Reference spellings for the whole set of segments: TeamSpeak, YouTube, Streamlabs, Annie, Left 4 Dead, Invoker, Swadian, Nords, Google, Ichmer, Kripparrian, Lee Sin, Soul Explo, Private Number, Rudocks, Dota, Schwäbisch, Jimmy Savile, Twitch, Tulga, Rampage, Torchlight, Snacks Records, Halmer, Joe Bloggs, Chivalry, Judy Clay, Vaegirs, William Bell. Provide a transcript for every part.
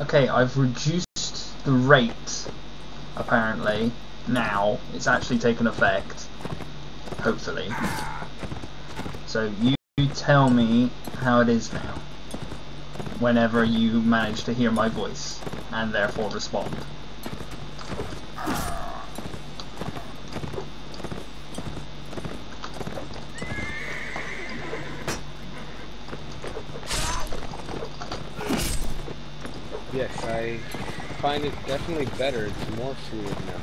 Okay, I've reduced the rate, apparently. Now, it's actually taken effect. Hopefully. So, you tell me how it is now. Whenever you manage to hear my voice, and therefore respond. Yes, I find it definitely better. It's more fluid now.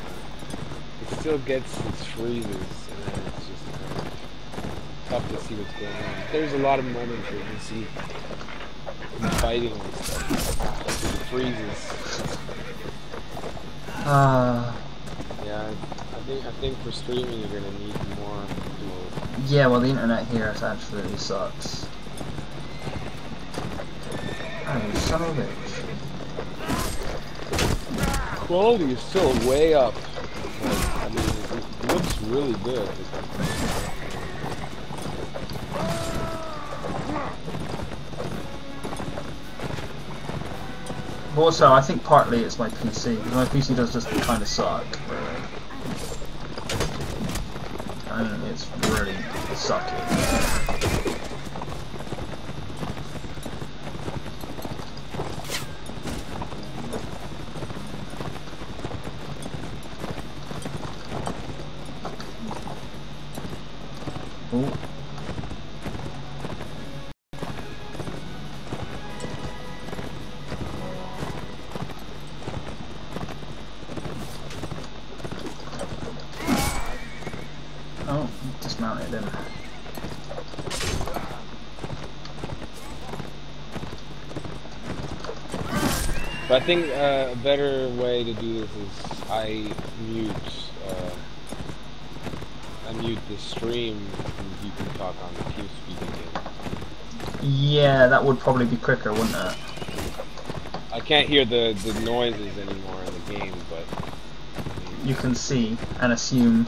It still gets its freezes, and then it's just kind of tough to see what's going on. There's a lot of moments where you can see fighting and stuff. It freezes. Yeah, I think for streaming you're gonna need more dual. Yeah, well the internet here absolutely sucks. Oh, son of a bitch. Quality is still way up. Like, I mean, it looks really good. Also, I think partly it's my PC, because my PC does just kind of suck. I mean, it's really sucky. But I think a better way to do this is I mute the stream and you can talk on the TeamSpeak again. Yeah, that would probably be quicker, wouldn't it? I can't hear the noises anymore in the game, but... You can see and assume.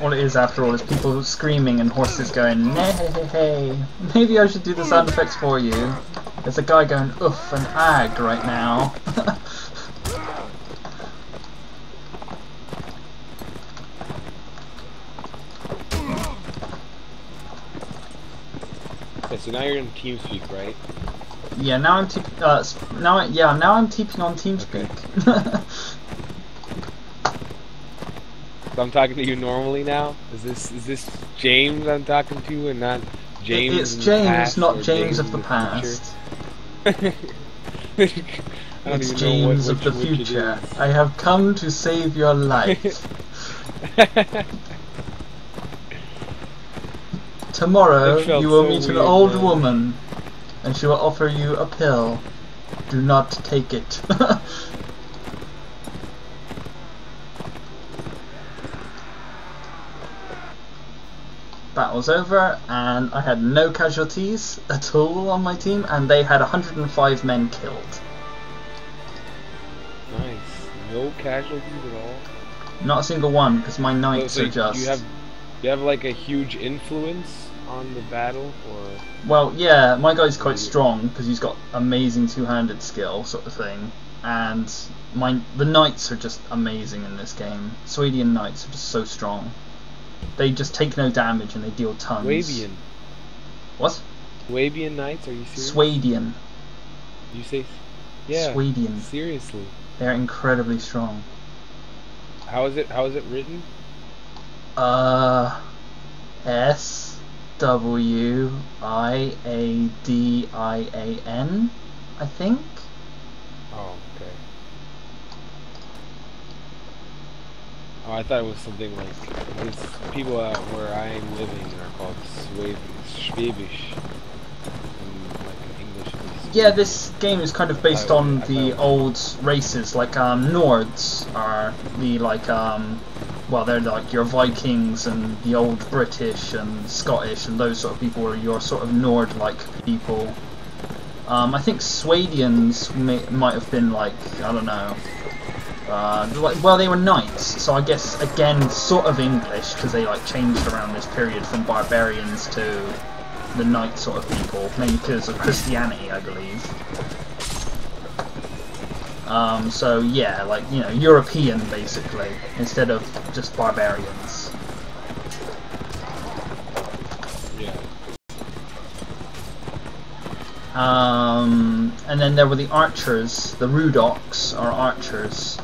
All it is, after all, is people screaming and horses going, "Nay, maybe I should do the sound effects for you." There's a guy going oof and ag right now. Okay, so now you're in TeamSpeak, right? Yeah, now I'm now I'm TPing on TeamSpeak. Okay. So I'm talking to you normally now. Is this James I'm talking to and not James? It's James, not James of the past. It's James of the future. I have come to save your life. Tomorrow you will meet an old woman, and she will offer you a pill. Do not take it. Battle's over, and I had no casualties at all on my team, and they had 105 men killed. Nice. No casualties at all? Not a single one, because my knights are just... Do you have like a huge influence on the battle, or...? Well, yeah, my guy's quite strong, because he's got amazing two-handed skill, sort of thing. And the knights are just amazing in this game. Swadian knights are just so strong. They just take no damage and they deal tons. Swabian. What? Swabian knights? Are you serious? Swadian. You say? Yeah. Swadian. Seriously. They're incredibly strong. How is it written? SWIADIAN, I think. Oh, okay. Oh, I thought it was something like, it's people out where I am living are called Schwäbisch in like English. Yeah, this game is kind of based on the old races, like Nords are the well, they're like your Vikings and the old British and Scottish and those sort of people are your sort of Nord-like people. I think Swadians might have been like, I don't know. Well, they were knights, so I guess again sort of English because they like changed around this period from barbarians to the knight sort of people, mainly because of Christianity, I believe. So yeah, like, you know, European basically, instead of just barbarians. Yeah. And then there were the archers, the Rudocks are archers.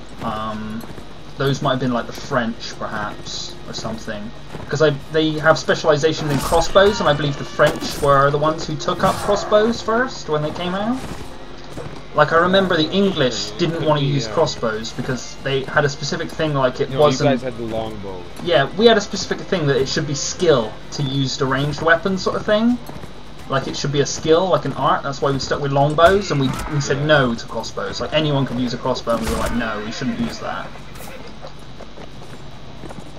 Those might have been like the French, perhaps, or something, because they have specialization in crossbows, and I believe the French were the ones who took up crossbows first when they came out. Like, I remember the English didn't want to use crossbows because they had a specific thing, like it wasn't. You guys had the longbow. Yeah, we had a specific thing that it should be skill to use the ranged weapon sort of thing. Like, it should be a skill, like an art. That's why we stuck with longbows, and we said no to crossbows. Like, anyone could use a crossbow, and we were like, no, we shouldn't use that.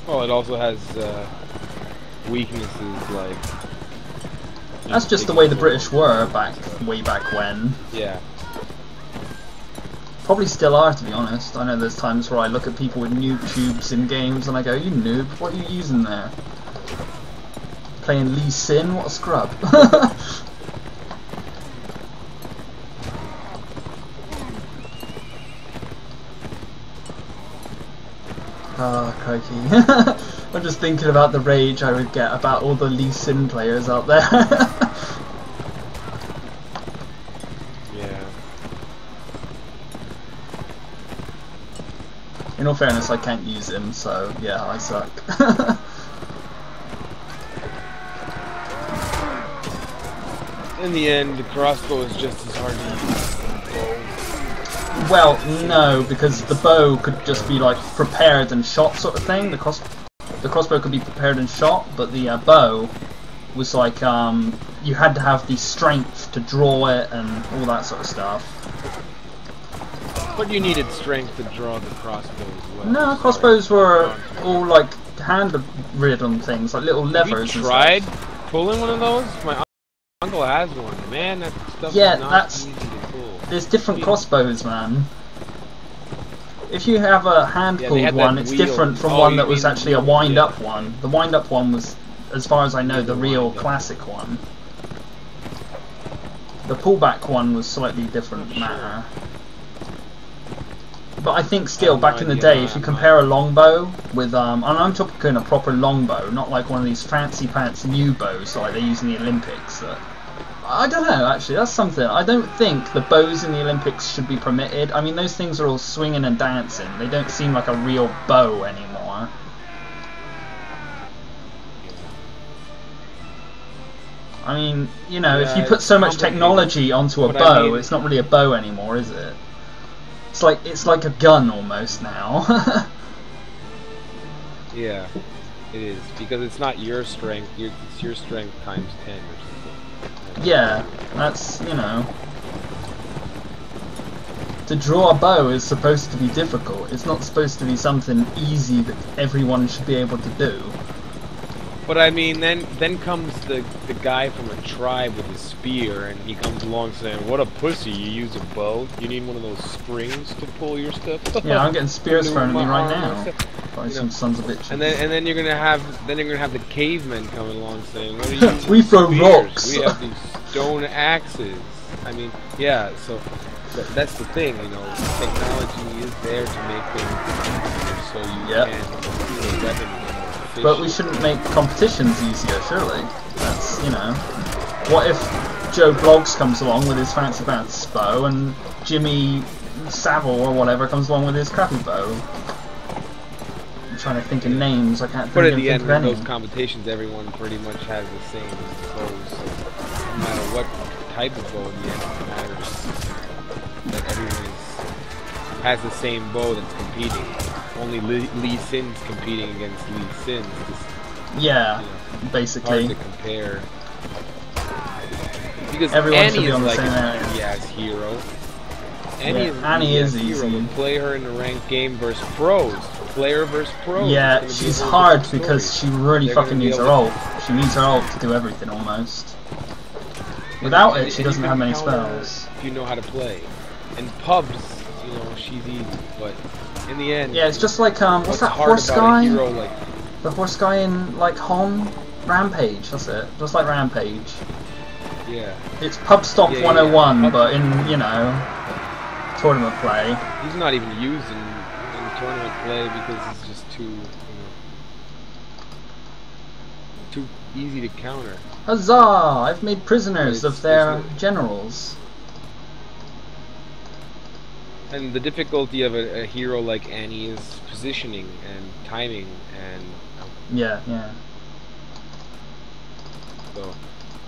Well, it also has weaknesses, like... That's just the way the British were way back when. Yeah. Probably still are, to be honest. I know there's times where I look at people with noob tubes in games and I go, you noob, what are you using there? Playing Lee Sin? What a scrub. Ah, oh, crikey. I'm just thinking about the rage I would get about all the Lee Sin players out there. Yeah. In all fairness, I can't use him, so yeah, I suck. In the end, the crossbow is just as hard to use. Well, no, because the bow could just be like prepared and shot sort of thing. The crossbow could be prepared and shot, but the bow was like you had to have the strength to draw it and all that sort of stuff. But you needed strength to draw the crossbow as well. No, crossbows were all like hand-ridden things, like little levers. You tried pulling one of those? My uncle has one. Man, that stuff is not easy. There's different crossbows, man. If you have a hand-pulled one, it's different from one that was actually a wind-up one. The wind-up one was, as far as I know, the real classic one. The pullback one was slightly different matter. But I think still, back in the day, if you compare a longbow with... and I'm talking a proper longbow, not like one of these fancy-pants new bows like they use in the Olympics that... I don't know, actually, that's something. I don't think the bows in the Olympics should be permitted. I mean, those things are all swinging and dancing. They don't seem like a real bow anymore. I mean, you know, if you put so much technology onto a bow, it's not really a bow anymore, is it? It's like a gun almost now. Yeah, it is, because it's not your strength. It's your strength times 10 or something. Yeah, that's, you know... To draw a bow is supposed to be difficult. It's not supposed to be something easy that everyone should be able to do. But I mean, then comes the guy from a tribe with a spear, and he comes along saying, what a pussy, you use a bow? You need one of those springs to pull your stuff? Yeah, I'm getting spears thrown at me right now. By some sons of bitches. And then you're gonna have the cavemen coming along saying, what are you using? We throw rocks! We have these stone axes. I mean, yeah, so that's the thing, you know, technology is there to make things so you can use a weapon. But we shouldn't make competitions easier, surely. That's, you know... What if Joe Bloggs comes along with his fancy pants bow, and Jimmy Savile or whatever comes along with his crappy bow? I'm trying to think of names, I can't think of any. But at the end of those competitions, everyone pretty much has the same bows. So no matter what type of bow in the end, it matters that everyone has the same bow that's competing. Only Lee Sin's competing against Lee Sin. Yeah, you know, basically. Hard to compare. Because everyone Annie should be on the same area. Yeah, it's hero. Annie is easy. But play her in the ranked game versus pros. Player versus pros. Yeah, she's hard because she really fucking needs her ult. She needs her ult to do everything almost. Without it, she doesn't have many spells. If you know how to play. And pubs, you know, she's easy, but. In the end, yeah, it's just like what's that horse guy? Hero, like... The horse guy in like Home, Rampage, that's it. Just like Rampage. Yeah. It's Pub Stop 101, yeah. But in, you know, tournament play. He's not even used in tournament play because it's just too, you know, too easy to counter. Huzzah! I've made prisoners of their generals. And the difficulty of a hero like Annie is positioning and timing and... Yeah, yeah. So,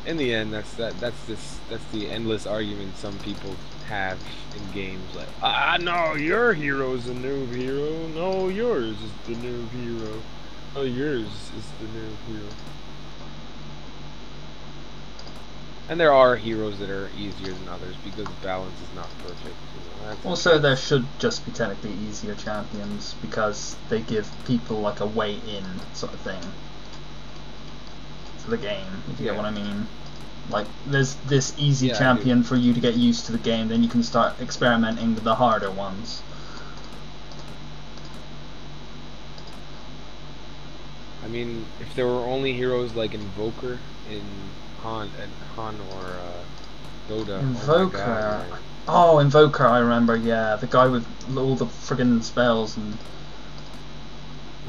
in the end, that's the endless argument some people have in games. Like, ah, no, your hero's the noob hero. No, yours is the noob hero. No, yours is the noob hero. And there are heroes that are easier than others because balance is not perfect. You know, also, there should just be technically easier champions because they give people like a way in sort of thing to the game, if you get what I mean. Like, there's this easy champion for you to get used to the game, then you can start experimenting with the harder ones. I mean, if there were only heroes like Invoker in... Han or Dota. Invoker. Oh, Invoker, I remember, yeah. The guy with all the friggin' spells and...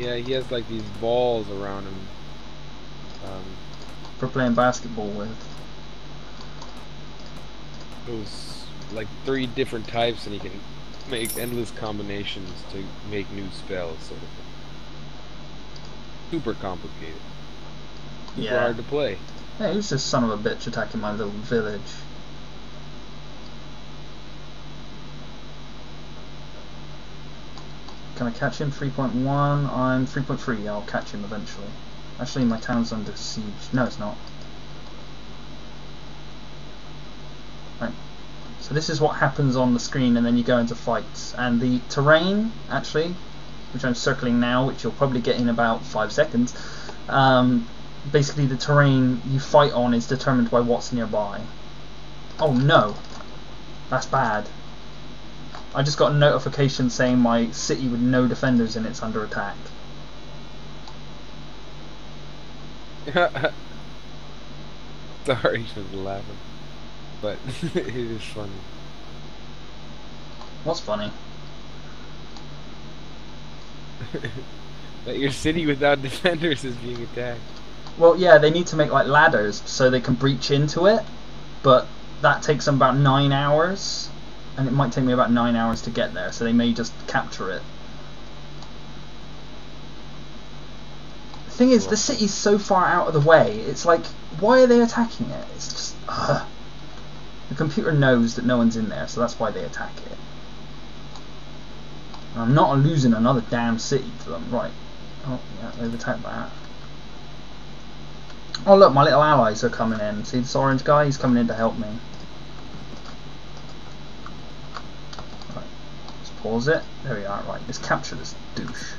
Yeah, he has like these balls around him. For playing basketball with. It was like 3 different types and he can make endless combinations to make new spells, sort of thing. Super complicated. Super hard to play. Hey, who's this son of a bitch attacking my little village? Can I catch him? 3.1, I'm 3.3, I'll catch him eventually. Actually, my town's under siege. No, it's not. Right. So this is what happens on the screen, and then you go into fights. And the terrain, actually, which I'm circling now, which you'll probably get in about 5 seconds, basically the terrain you fight on is determined by what's nearby. Oh no! That's bad. I just got a notification saying my city with no defenders in it's under attack. Sorry for the laughing. But it is funny. What's funny? That your city without defenders is being attacked. Well, yeah, they need to make like ladders so they can breach into it, but that takes them about 9 hours, and it might take me about 9 hours to get there, so they may just capture it. The thing is, the city's so far out of the way, it's like, why are they attacking it? It's just, ugh. The computer knows that no one's in there, so that's why they attack it. And I'm not losing another damn city to them, right. Oh, yeah, they've attacked that. Oh look, my little allies are coming in. See this orange guy? He's coming in to help me. Right, let's pause it. There we are, right. Let's capture this douche.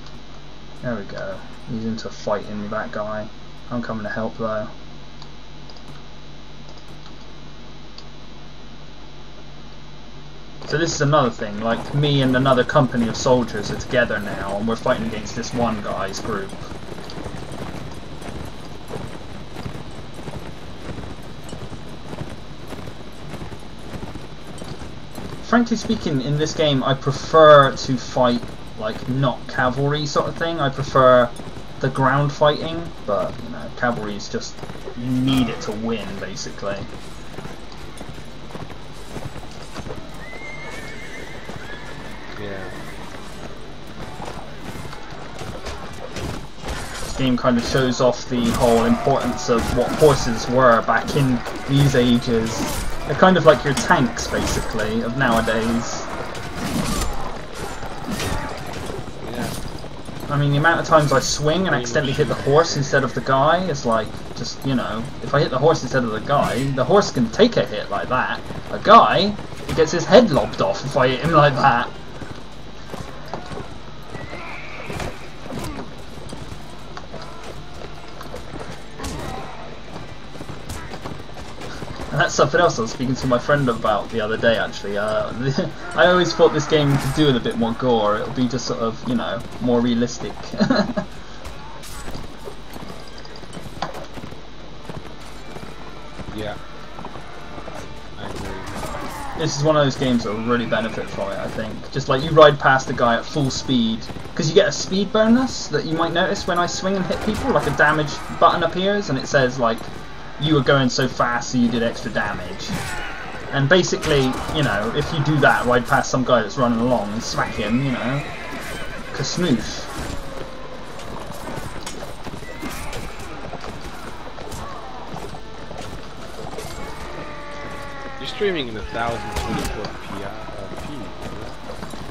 There we go. He's into fighting with that guy. I'm coming to help though. So this is another thing, like me and another company of soldiers are together now and we're fighting against this one guy's group. Frankly speaking, in this game I prefer to fight like not cavalry sort of thing. I prefer the ground fighting, but you know, cavalry is just, you need it to win basically. Yeah. This game kind of shows off the whole importance of what horses were back in these ages. They're kind of like your tanks, basically, of nowadays. Yeah. I mean, the amount of times I swing and accidentally hit the horse instead of the guy is like, just, you know, if I hit the horse instead of the horse can take a hit like that. A guy, he gets his head lobbed off if I hit him like that. And that's something else I was speaking to my friend about the other day, actually. I always thought this game could do with a bit more gore. It'll be just sort of, you know, more realistic. This is one of those games that will really benefit from it, I think. Just like you ride past the guy at full speed, because you get a speed bonus that you might notice when I swing and hit people, like a damage button appears and it says like, you were going so fast so you did extra damage. And basically, you know, if you do that, ride past some guy that's running along and smack him, you know, kasmoosh. You're streaming in 1024p.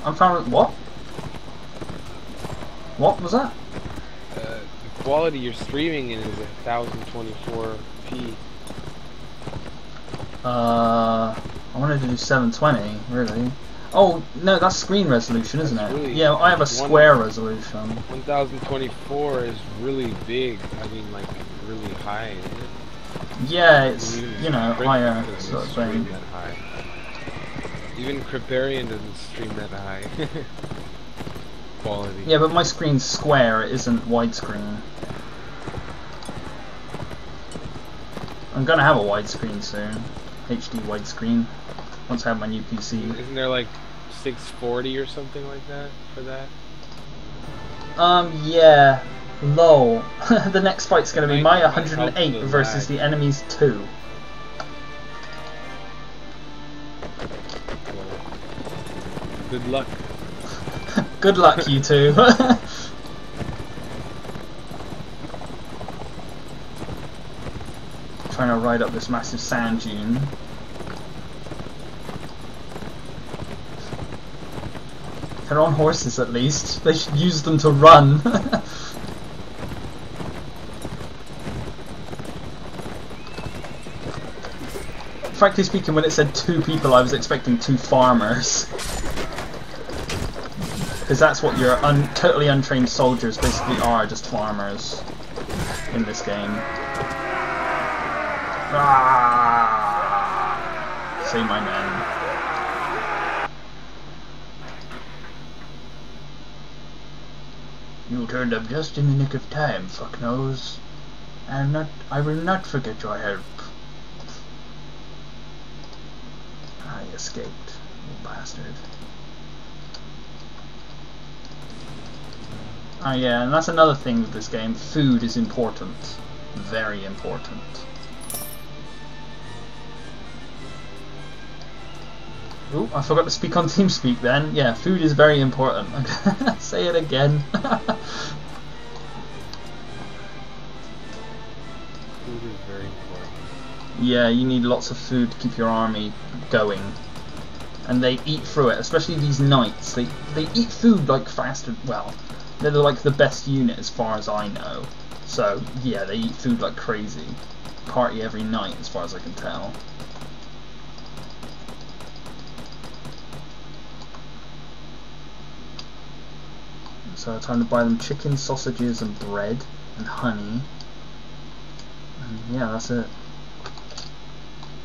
I'm trying to... What? What was that? The quality you're streaming in is 1024p. I wanted to do 720, really. Oh, no, that's screen resolution, isn't it? Really, yeah, I have a square resolution. 1024 is really big. I mean, like, really high. Yeah, it's, you know, higher sort of thing. Even Kripparrian doesn't stream that high. Quality. Yeah, but my screen's square, it isn't widescreen. I'm gonna have a widescreen soon. HD widescreen. Once I have my new PC. Isn't there like 640 or something like that for that? Yeah. Lol. The next fight's gonna be my 108 versus the enemy's 2. Good luck. Good luck, you two. Trying to ride up this massive sand dune. They're on horses at least. They should use them to run. Frankly speaking, when it said 2 people, I was expecting 2 farmers. Because that's what your totally untrained soldiers basically are, just farmers in this game. Ah, say my name. You turned up just in the nick of time, fucknose. I will not forget your help. I escaped, you bastard. Oh yeah, and that's another thing with this game. Food is important. Very important. Ooh, I forgot to speak on TeamSpeak then. Yeah, food is very important. Say it again. Food is very important. Yeah, you need lots of food to keep your army going. And they eat through it, especially these knights. They eat food like faster, well, they're like the best unit as far as I know. So, yeah, they eat food like crazy. Party every night as far as I can tell. So time to buy them chicken, sausages and bread and honey. And yeah, that's it.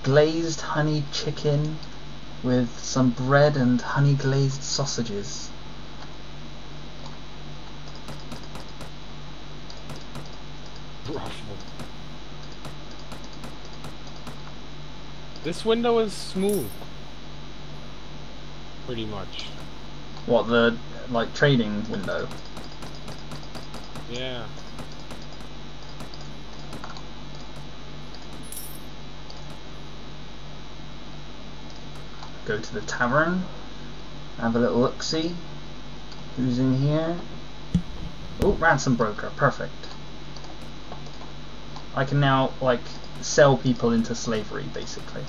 Glazed honey chicken with some bread and honey glazed sausages. This window is smooth, pretty much. What, the like trading window? Yeah. Go to the tavern, have a little look-see. Who's in here? Oh, ransom broker, perfect. I can now, like, sell people into slavery, basically.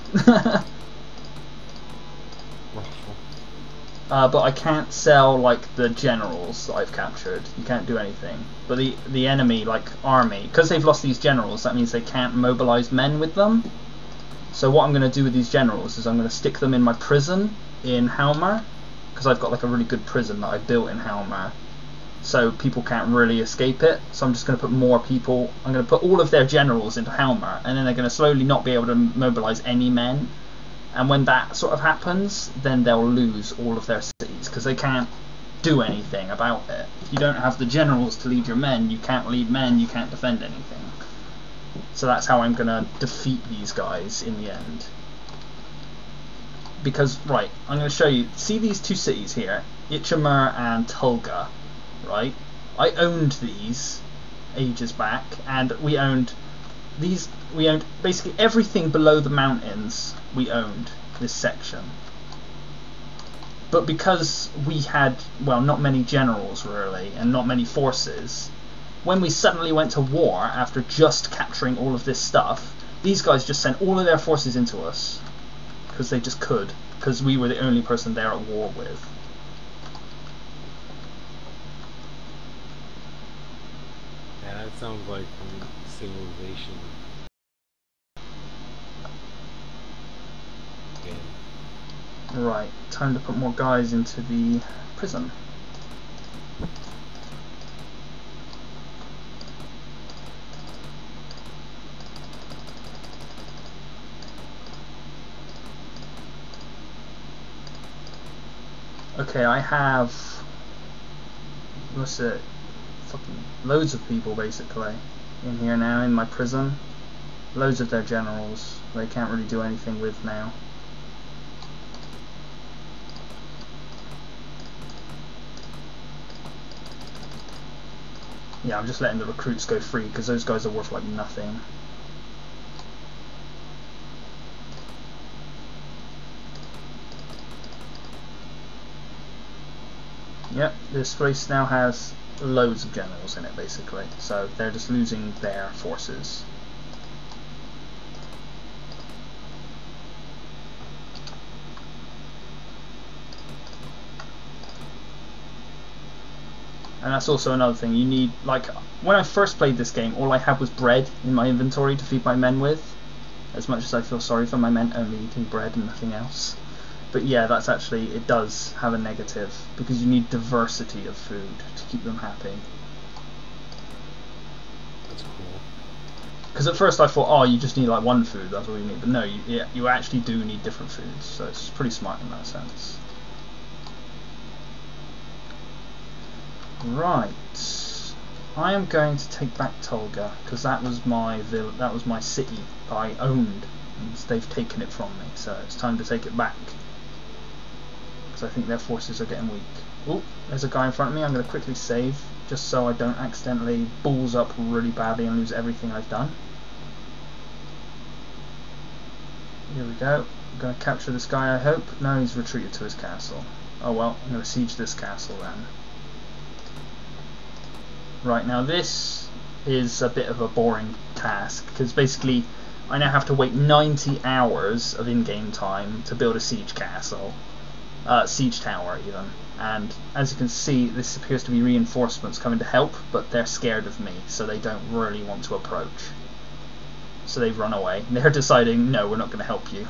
But I can't sell, like, the generals that I've captured. You can't do anything. But the enemy, like, army, because they've lost these generals, that means they can't mobilize men with them. So what I'm going to do with these generals is I'm going to stick them in my prison in Halmer, because I've got like a really good prison that I built in Halmer, so people can't really escape it. So I'm just going to put more people, I'm going to put all of their generals into Halmer, and then they're going to slowly not be able to mobilize any men, and when that sort of happens, then they'll lose all of their cities, because they can't do anything about it. If you don't have the generals to lead your men, you can't lead men, you can't defend anything. So that's how I'm going to defeat these guys in the end. because, right, I'm going to show you, see these two cities here, Ichmer and Tulga, right? I owned these ages back, and we owned these, we owned basically everything below the mountains. We owned this section, but because we had, well, not many generals really, and not many forces, when we suddenly went to war after just capturing all of this stuff, these guys just sent all of their forces into us, because they just could, because we were the only person they're at war with. Yeah, that sounds like civilization. Yeah. Right, time to put more guys into the prison. Okay, I have, what's it, fucking loads of people basically in here now in my prison. Loads of their generals they can't really do anything with now. Yeah, I'm just letting the recruits go free because those guys are worth like nothing. Yep, this place now has loads of generals in it basically, so they're just losing their forces. And that's also another thing, you need, like, when I first played this game, all I had was bread in my inventory to feed my men with. As much as I feel sorry for my men only eating bread and nothing else. But yeah, that's actually, it does have a negative, because you need diversity of food to keep them happy. That's cool. Because at first I thought, oh, you just need like one food, that's all you need. But no, you actually do need different foods, so it's pretty smart in that sense. Right, I am going to take back Tulga, because that was my village, that was my city that I owned, and they've taken it from me, so it's time to take it back. I think their forces are getting weak. Oh, there's a guy in front of me. I'm going to quickly save just so I don't accidentally balls up really badly and lose everything I've done. Here we go. I'm going to capture this guy, I hope. No, he's retreated to his castle. Oh well, I'm going to siege this castle then. Right, now this is a bit of a boring task because basically I now have to wait 90 hours of in-game time to build a siege castle. Siege tower even, and as you can see this appears to be reinforcements coming to help, but they're scared of me so they don't really want to approach, so they've run away. They're deciding, no, we're not going to help you.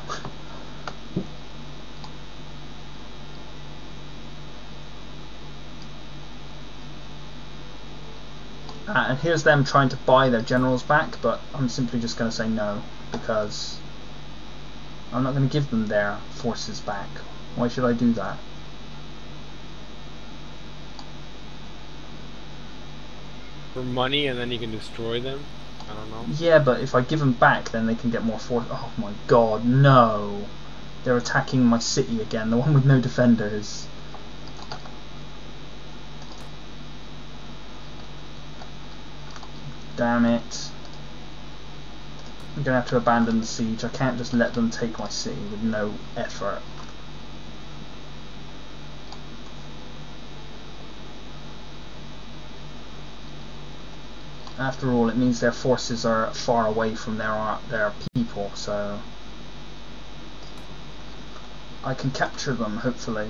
And here's them trying to buy their generals back, but I'm simply just going to say no, because I'm not going to give them their forces back. Why should I do that? For money, and then you can destroy them? I don't know. Yeah, but if I give them back, then they can get more force. Oh my god, no! They're attacking my city again, the one with no defenders. Damn it. I'm gonna have to abandon the siege. I can't just let them take my city with no effort. After all, it means their forces are far away from their people, so I can capture them, hopefully.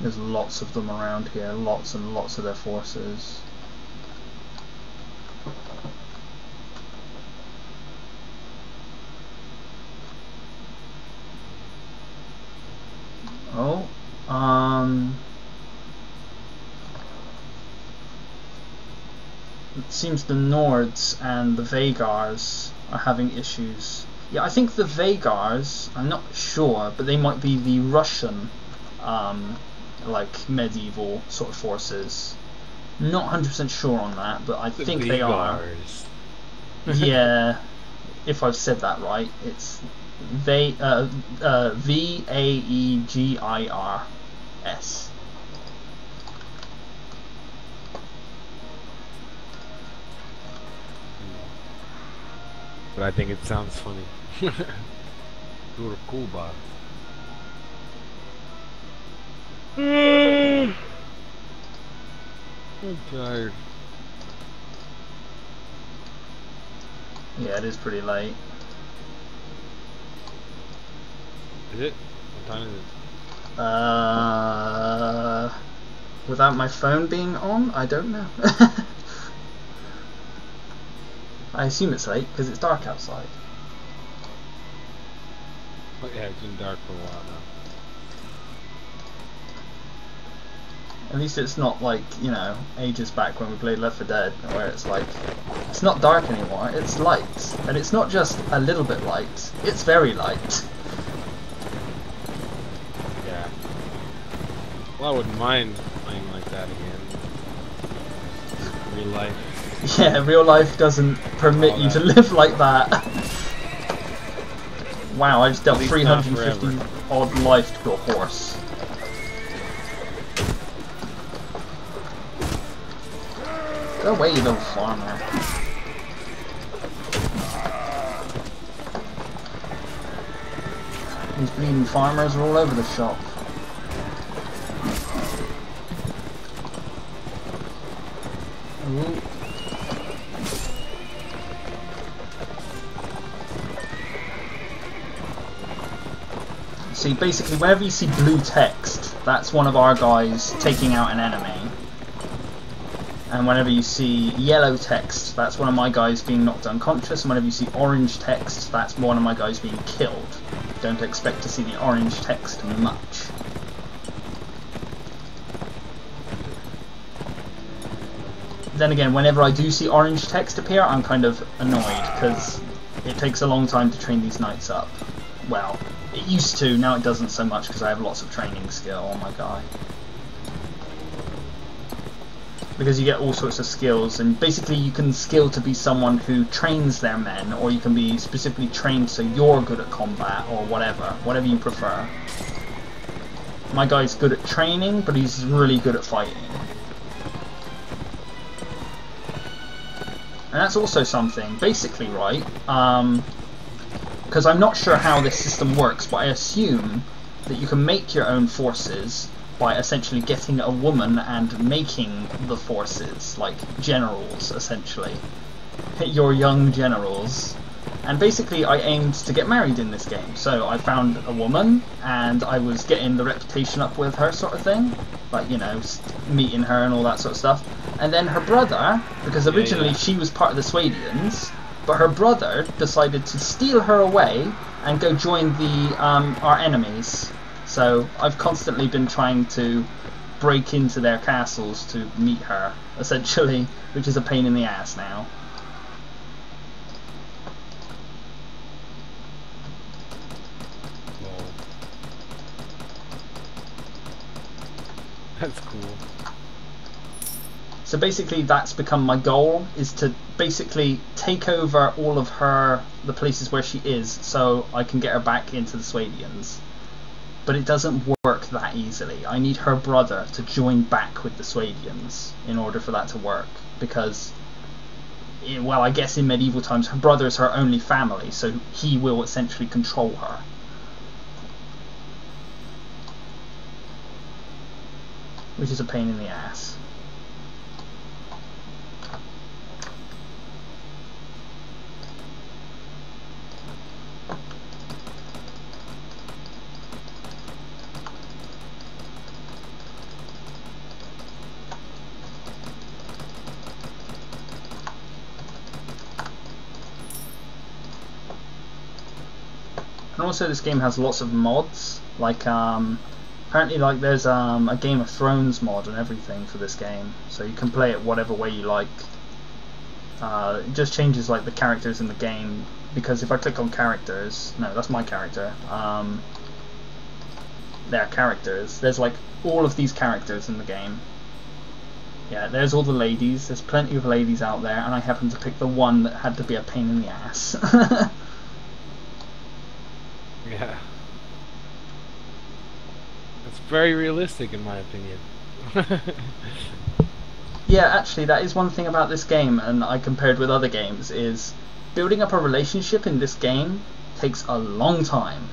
There's lots of them around here, lots and lots of their forces. It seems the Nords and the Vaegirs are having issues. Yeah, I think the Vaegirs, I'm not sure, but they might be the Russian like medieval sort of forces. Not 100% sure on that, but I think they are. Yeah, if I've said that right, it's they Vaegirs. But I think it sounds funny. Turkuba. I'm tired. Yeah, it is pretty late. Is it? What time is it? Without my phone being on, I don't know. I assume it's late because it's dark outside. Oh yeah, it's been dark for a while now. At least it's not like, you know, ages back when we played Left 4 Dead, where it's like, it's not dark anymore, it's light. And it's not just a little bit light, it's very light. Yeah. Well, I wouldn't mind playing like that again. Real life. Yeah, real life doesn't permit you to live like that. Wow, I just dealt 350 odd life to a horse. Go away, you little farmer. These bleeding farmers are all over the shop. Ooh. See, basically, wherever you see blue text, that's one of our guys taking out an enemy. And whenever you see yellow text, that's one of my guys being knocked unconscious, and whenever you see orange text, that's one of my guys being killed. Don't expect to see the orange text much. Then again, whenever I do see orange text appear, I'm kind of annoyed, because it takes a long time to train these knights up. Well, it used to, now it doesn't so much, because I have lots of training skill on my guy. Because you get all sorts of skills, and basically you can skill to be someone who trains their men, or you can be specifically trained so you're good at combat, or whatever you prefer. My guy's good at training, but he's really good at fighting. And that's also something, basically, right, because I'm not sure how this system works, but I assume that you can make your own forces by essentially getting a woman and making the forces, like generals, essentially. Your young generals. And basically I aimed to get married in this game, so I found a woman, and I was getting the reputation up with her sort of thing, like, you know, meeting her and all that sort of stuff. And then her brother, because originally she was part of the Swadians, but her brother decided to steal her away and go join the our enemies. So I've constantly been trying to break into their castles to meet her, essentially, which is a pain in the ass now. Whoa. That's cool. So basically that's become my goal, is to basically take over all of her, the places where she is, so I can get her back into the Swadians. But it doesn't work that easily. I need her brother to join back with the Swadians in order for that to work. Because, well, I guess in medieval times, her brother is her only family, so he will essentially control her. Which is a pain in the ass. Also, this game has lots of mods, like apparently like there's a Game of Thrones mod and everything for this game, so you can play it whatever way you like. It just changes like the characters in the game, because if I click on characters, no, that's my character, their characters. There's like all of these characters in the game. Yeah, there's all the ladies. There's plenty of ladies out there, and I happened to pick the one that had to be a pain in the ass. Yeah. It's very realistic in my opinion. Yeah, actually that is one thing about this game, and I compared with other games, is building up a relationship in this game takes a long time.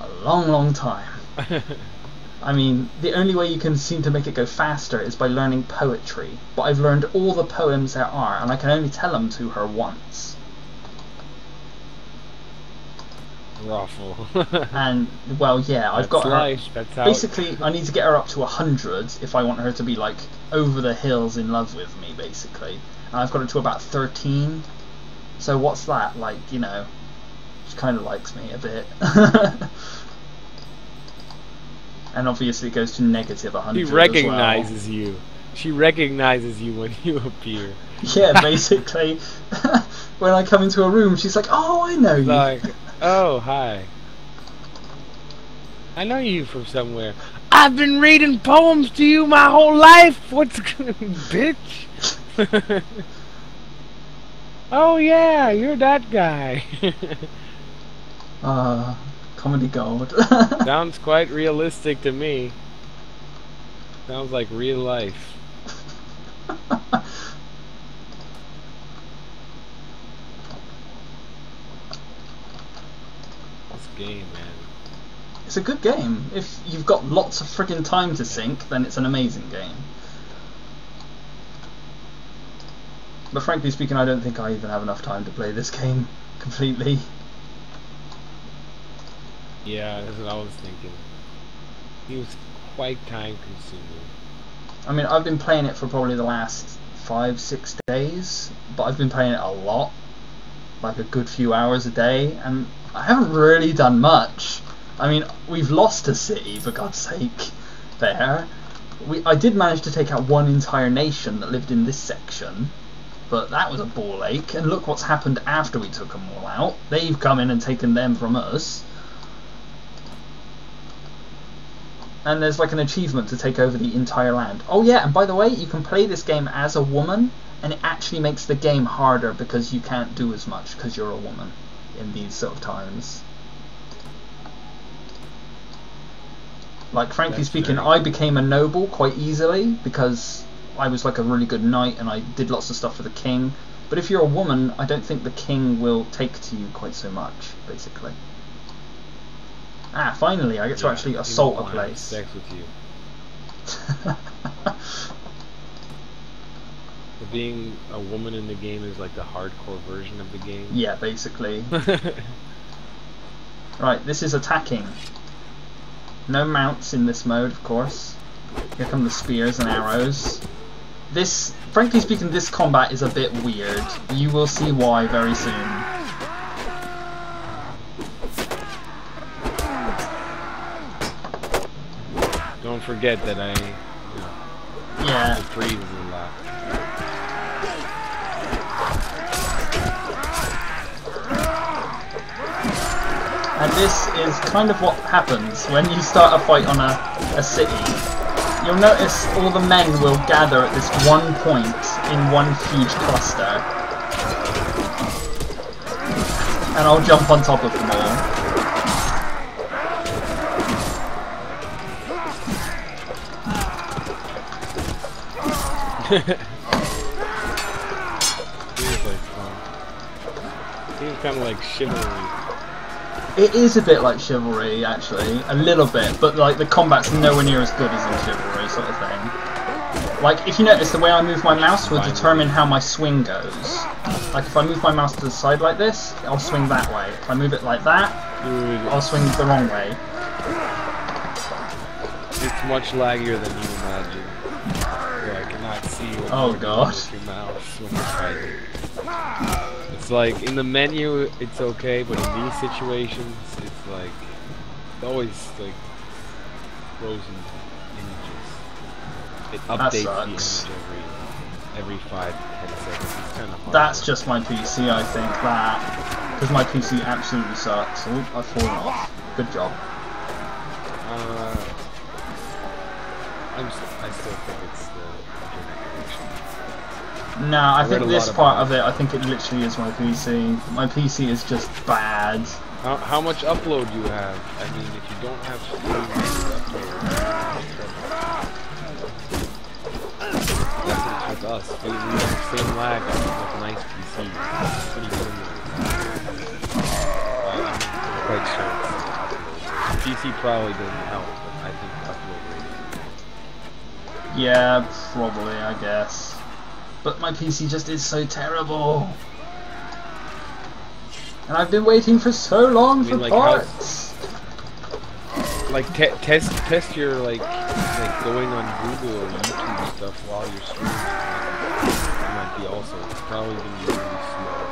A long, long time. I mean, the only way you can seem to make it go faster is by learning poetry. But I've learned all the poems there are, and I can only tell them to her once. Ruffle. And, well, yeah, I've got her. Basically, I need to get her up to 100 if I want her to be, like, over the hills in love with me, basically. And I've got her to about 13. So what's that? Like, you know, she kind of likes me a bit. And obviously it goes to negative 100 as well. She recognizes you. She recognizes you when you appear. Yeah, basically. When I come into a room, she's like, oh, I know you. Like, oh, hi. I know you from somewhere. I've been reading poems to you my whole life. What's good, bitch? Oh, yeah, you're that guy. Comedy gold. Sounds quite realistic to me. Sounds like real life. This game, man. It's a good game. If you've got lots of freaking time to sink, then it's an amazing game. But frankly speaking, I don't think I even have enough time to play this game completely. Yeah, that's what I was thinking. It was quite time consuming. I mean, I've been playing it for probably the last 5-6 days, but I've been playing it a lot, like a good few hours a day, and I haven't really done much. I mean, we've lost a city, for God's sake, there. I did manage to take out one entire nation that lived in this section, but that was a ball ache, and look what's happened after we took them all out. They've come in and taken them from us. And there's like an achievement to take over the entire land. Oh yeah, and by the way, you can play this game as a woman, and it actually makes the game harder because you can't do as much because you're a woman in these sort of times. Like, frankly speaking, I became a noble quite easily because I was like a really good knight and I did lots of stuff for the king. But if you're a woman, I don't think the king will take to you quite so much, basically. Ah, finally, I get to actually assault a place. Sex with you. Being a woman in the game is like the hardcore version of the game. Yeah, basically. Right, this is attacking. No mounts in this mode, of course. Here come the spears and arrows. This, frankly speaking, this combat is a bit weird. You will see why very soon. Don't forget that I, you know, yeah, I breathe a lot. And this is kind of what happens when you start a fight on a city. You'll notice all the men will gather at this one point in one huge cluster. And I'll jump on top of them all. Seems like fun. Seems kind of like Chivalry. It is a bit like Chivalry, actually, a little bit, but like the combat's nowhere near as good as in Chivalry, sort of thing. Like, if you notice, the way I move my mouse will determine how my swing goes. Like, if I move my mouse to the side like this, I'll swing that way. If I move it like that, I'll swing the wrong way. It's much laggier than you imagine. Oh god. Your mouse when you're it's like in the menu it's okay, but in these situations it's like it always like frozen images. It updates the image every 5 to 10 seconds. It's kind of hard. That's just my PC, I think that because my PC absolutely sucks. Oop, I've fallen off. Good job. I still think it's the internet. No, I think this part of it, I think it literally is my PC. My PC is just bad. How much upload do you have? I mean, if you don't have upload, that's with us. We have the same lag with a nice PC. It's pretty similar. I'm quite sure. PC probably doesn't help, but I think upload rate. Yeah, probably, I guess. But my PC just is so terrible. And I've been waiting for so long for like parts. Like test your like going on Google or YouTube stuff while you're streaming. Might be also probably gonna be really slow.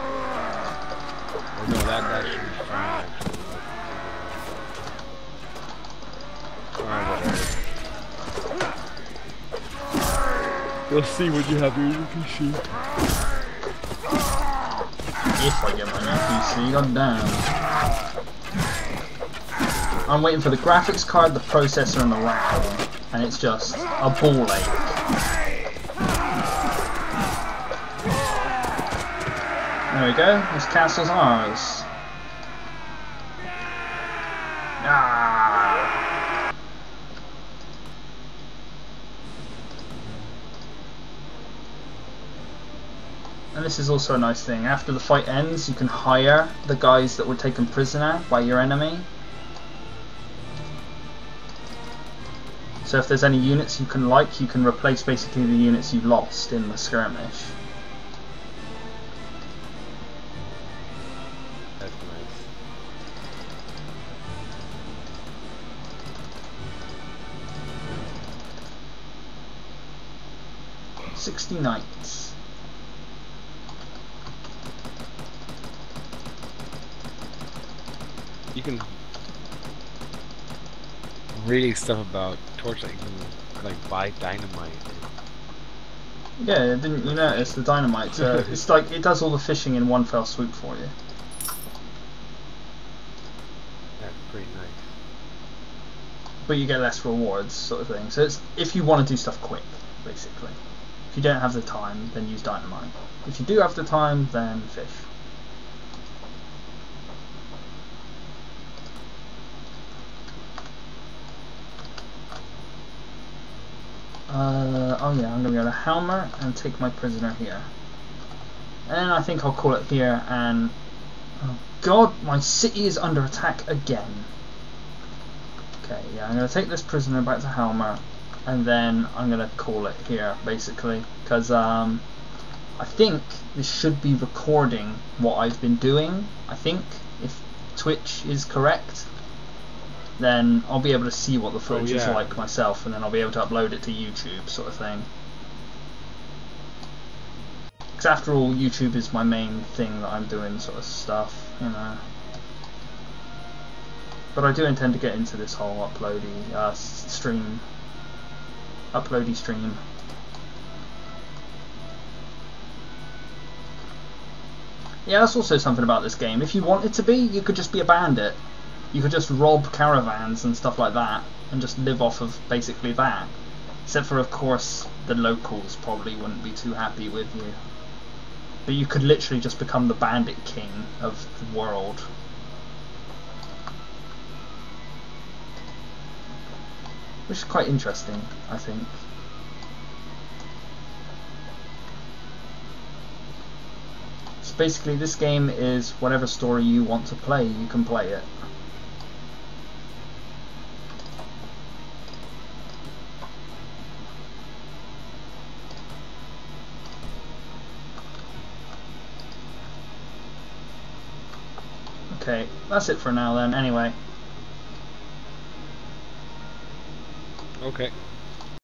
Or no, that should be fine actually. Alright, whatever. You'll see when you have your PC. If I get my PC, I'm down. I'm waiting for the graphics card, the processor, and the RAM, and it's just a ball ache. There we go. This castle's ours. Ah. And this is also a nice thing. After the fight ends, you can hire the guys that were taken prisoner by your enemy. So if there's any units you can like, you can replace basically the units you lost in the skirmish. That's nice. 60 knights. You can really stuff about Torchlight. You can like buy dynamite. Yeah, didn't you notice the dynamite? It's like it does all the fishing in one fell swoop for you. That's pretty nice. But you get less rewards, sort of thing. So it's if you want to do stuff quick, basically. If you don't have the time, then use dynamite. If you do have the time, then fish. Oh yeah, I'm going to go to Halmer and take my prisoner here. And I think I'll call it here and... Oh god, my city is under attack again. Okay, yeah, I'm going to take this prisoner back to Halmer and then I'm going to call it here, basically. Because I think this should be recording what I've been doing, I think. If Twitch is correct, then I'll be able to see what the footage is like myself, and then I'll be able to upload it to YouTube, sort of thing. Because after all, YouTube is my main thing that I'm doing, sort of stuff, you know. But I do intend to get into this whole uploady stream. Yeah, that's also something about this game. If you wanted to be, you could just be a bandit. You could just rob caravans and stuff like that and just live off of basically that. Except for, of course, the locals probably wouldn't be too happy with you. But you could literally just become the bandit king of the world. Which is quite interesting, I think. So basically this game is whatever story you want to play, you can play it. Okay, that's it for now then, anyway. Okay.